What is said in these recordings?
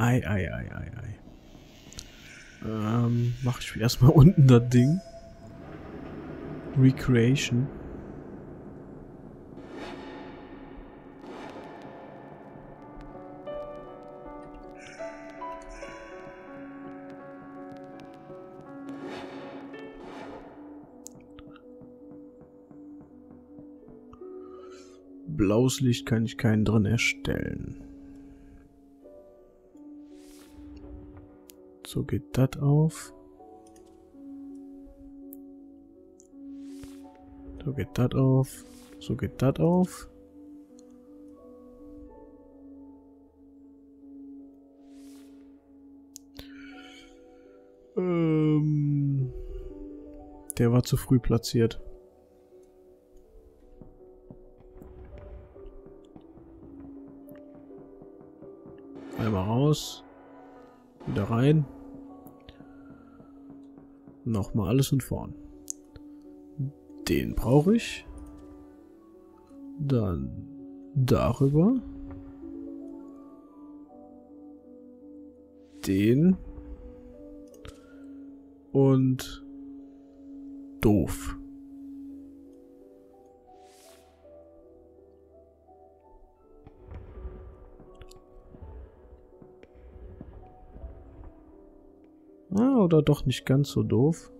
Ei. Mach ich erstmal unten das Ding. Recreation. Blaues Licht kann ich keinen drin erstellen. So geht das auf. So geht das auf. So geht das auf. Der war zu früh platziert. Einmal raus. Wieder rein. Nochmal alles von vorn. Den brauche ich. Dann darüber. Den. Und doof. Ah, oder doch nicht ganz so doof.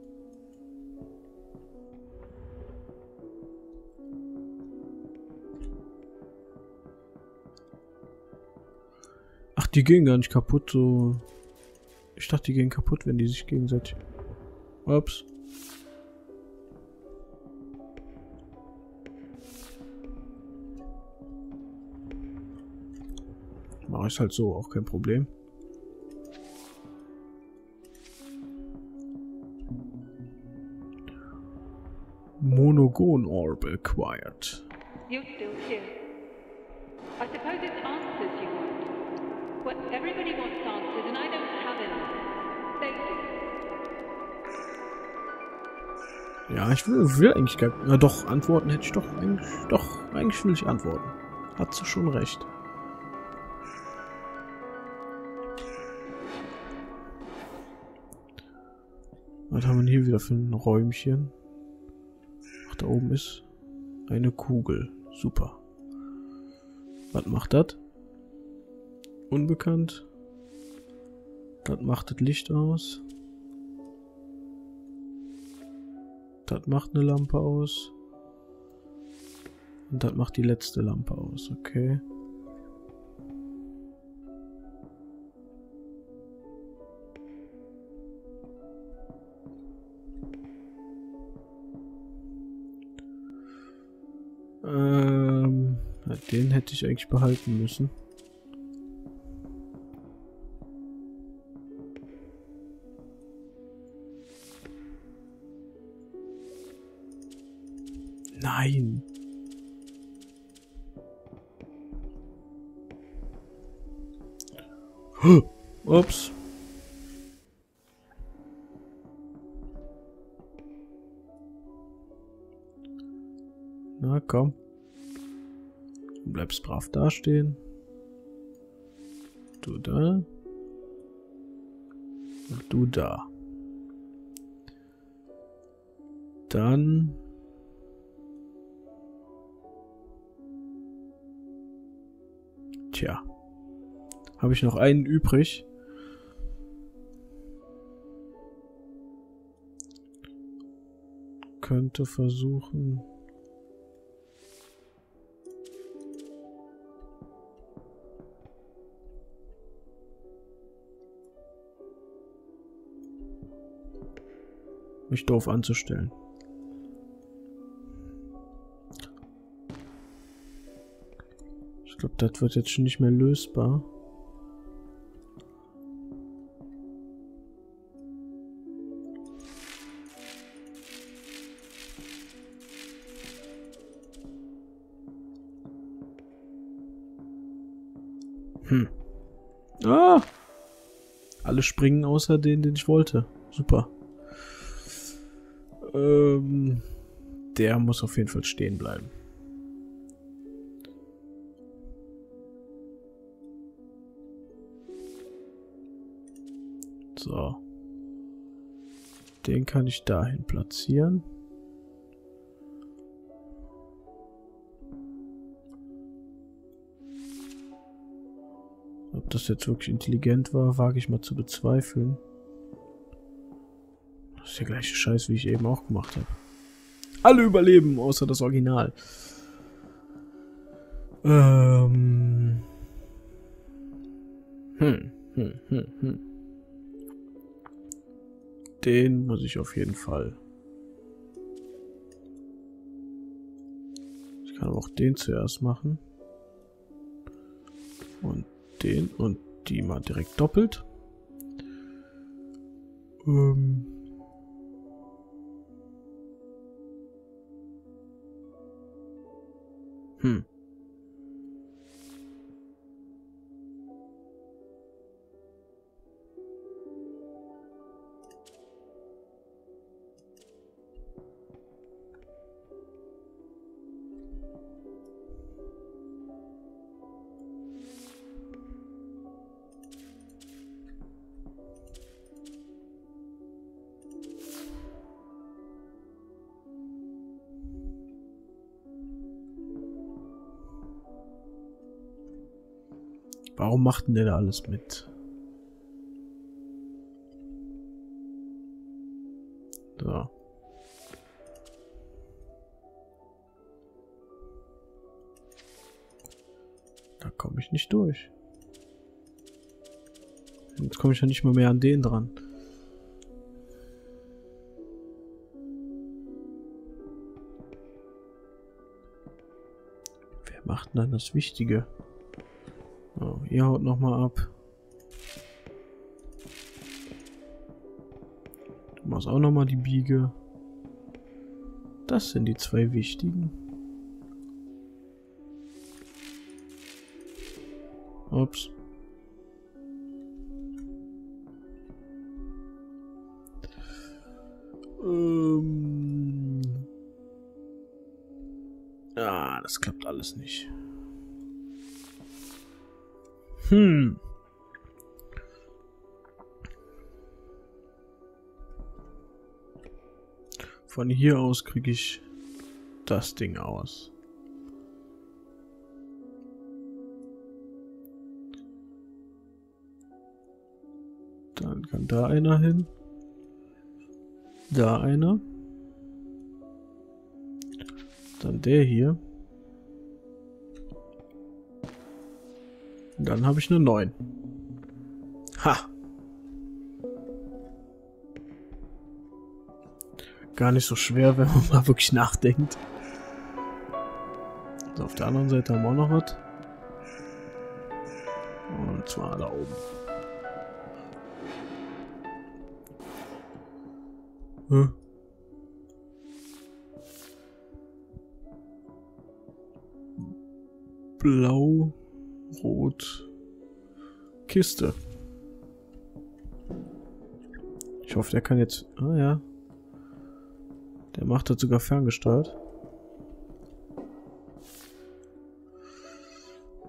Ach, die gehen gar nicht kaputt, so... Ich dachte, die gehen kaputt, wenn die sich gegenseitig... Ups. Mache ich halt so, auch kein Problem. Monogon Orb acquired. You're still here. I suppose it's answers you want. Well, everybody wants answers and I don't have any. Thank you. Ja, ich will eigentlich gar nicht. Ja, doch, Antworten hätte ich doch eigentlich. Doch, eigentlich will ich antworten. Hat sie schon recht. Was haben wir hier wieder für ein Räumchen? Da oben ist eine Kugel. Super. Was macht das? Unbekannt. Das macht das Licht aus. Das macht eine Lampe aus. Und das macht die letzte Lampe aus. Okay. Den hätte ich eigentlich behalten müssen. Nein! Ups! Na komm. Du bleibst brav dastehen. Du da. Und du da. Dann. Tja. Habe ich noch einen übrig? Könnte versuchen. Mich doof anzustellen. Ich glaube, das wird jetzt schon nicht mehr lösbar. Ah! Alle springen außer den ich wollte. Super. Der muss auf jeden Fall stehen bleiben. So. Den kann ich dahin platzieren. Ob das jetzt wirklich intelligent war, wage ich mal zu bezweifeln. Das ist der gleiche Scheiß, wie ich eben auch gemacht habe. Alle überleben, außer das Original. Den muss ich auf jeden Fall. Ich kann aber auch den zuerst machen. Und den und die mal direkt doppelt. Warum macht denn der da alles mit? So. Da komme ich nicht durch. Jetzt komme ich ja nicht mal mehr an den dran. Wer macht denn dann das Wichtige? Oh, ihr haut nochmal ab. Du machst auch nochmal die Biege. Das sind die zwei wichtigen. Ups. Das klappt alles nicht. Von hier aus kriege ich das Ding aus. Dann kann da einer hin. Da einer. Dann der hier. Dann habe ich eine 9. Ha! Gar nicht so schwer, wenn man mal wirklich nachdenkt. So, auf der anderen Seite haben wir auch noch was. Und zwar da oben. Hm. Blau. Rot. Kiste. Ich hoffe, der kann jetzt... Ah ja. Der macht das sogar ferngesteuert.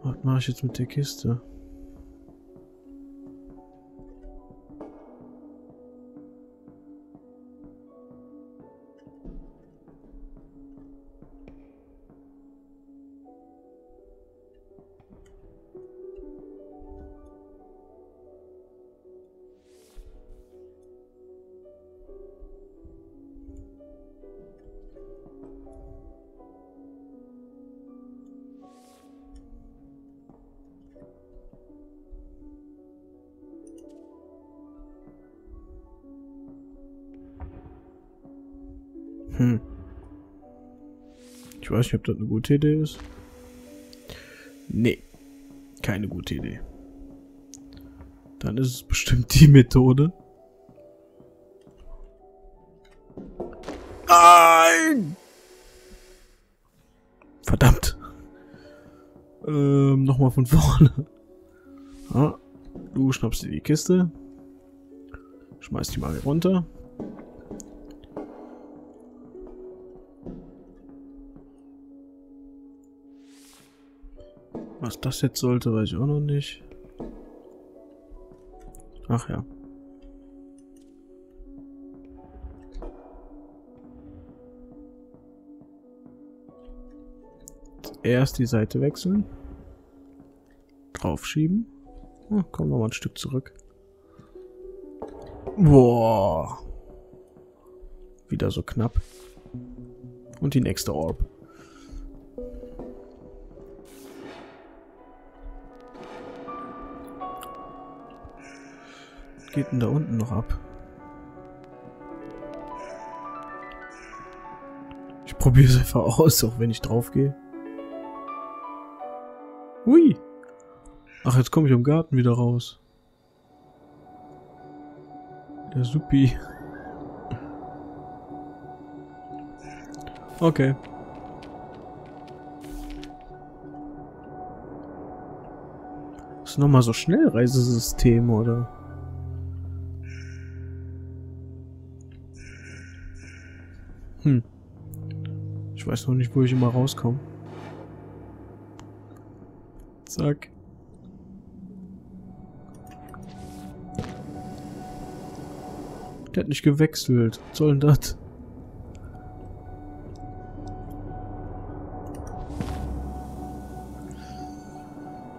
Was mache ich jetzt mit der Kiste? Ich weiß nicht, ob das eine gute Idee ist. Nee, keine gute Idee. Dann ist es bestimmt die Methode. Nein! Verdammt. Nochmal von vorne. Ah, du schnappst dir die Kiste. Schmeißt die mal hier runter. Was das jetzt sollte, weiß ich auch noch nicht. Ach ja. erst die Seite wechseln. Draufschieben. Ja, komm nochmal ein Stück zurück. Boah. Wieder so knapp. Und die nächste Orb. Was geht denn da unten noch ab? Ich probiere es einfach aus, auch wenn ich drauf gehe. Hui! Ach, jetzt komme ich im Garten wieder raus. Der Supi. Okay. Ist nochmal so Schnellreisesystem, oder? Hm. Ich weiß noch nicht, wo ich immer rauskomme. Zack. Der hat nicht gewechselt. Was soll denn das?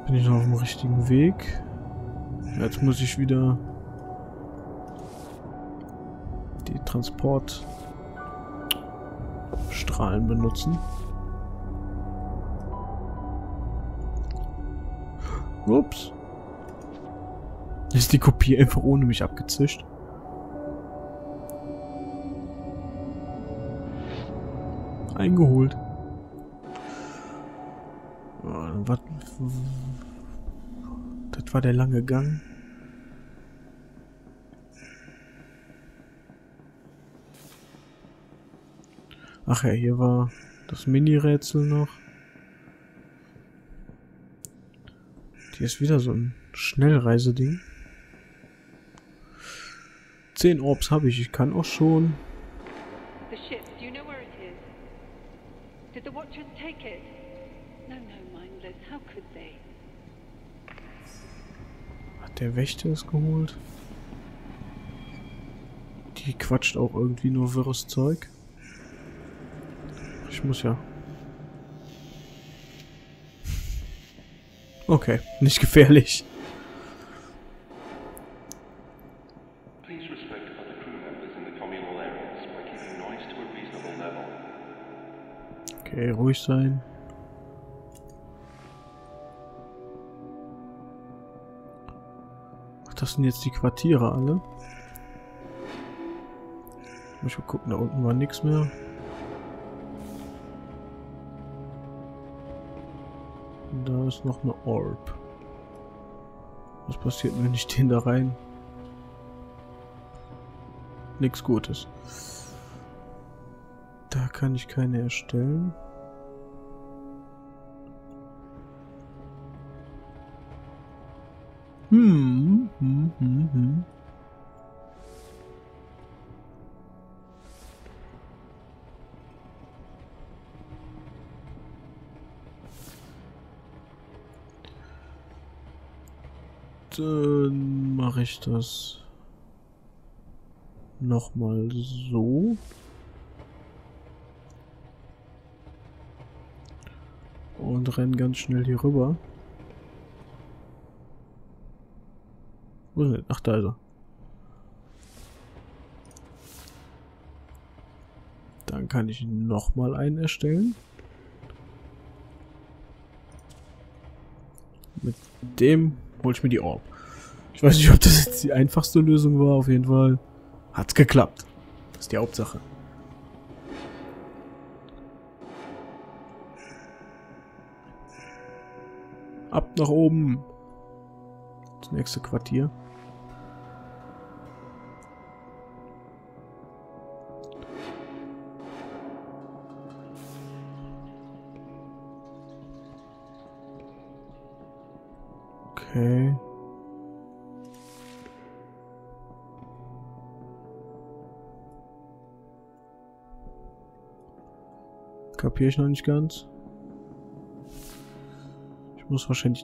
Bin ich noch auf dem richtigen Weg? Jetzt muss ich wieder die Transportstrahlen benutzen. Ups. Ist die Kopie einfach ohne mich abgezischt? Eingeholt. Was? Das war der lange Gang. Ach ja, hier war das Mini-Rätsel noch. Hier ist wieder so ein Schnellreiseding. 10 Orbs habe ich. Ich kann auch schon. Did the Watchers take it? No, no, mindless. How could they? Hat der Wächter es geholt? Die quatscht auch irgendwie nur wirres Zeug. Ich muss ja. Okay, nicht gefährlich. Okay, ruhig sein. Ach, das sind jetzt die Quartiere alle. Ich will gucken, da unten war nichts mehr. Und da ist noch eine Orb. Was passiert, wenn ich den da rein? Nichts Gutes. Da kann ich keine erstellen. Dann mache ich das nochmal so. Und rennen ganz schnell hier rüber. Wo ist er? Ach, da ist er. Dann kann ich nochmal einen erstellen. Mit dem hole ich mir die Orb. Ich weiß nicht, ob das jetzt die einfachste Lösung war. Auf jeden Fall hat's geklappt. Das ist die Hauptsache. Ab nach oben. Das nächste Quartier. Okay. Kapiere ich noch nicht ganz. Muss wahrscheinlich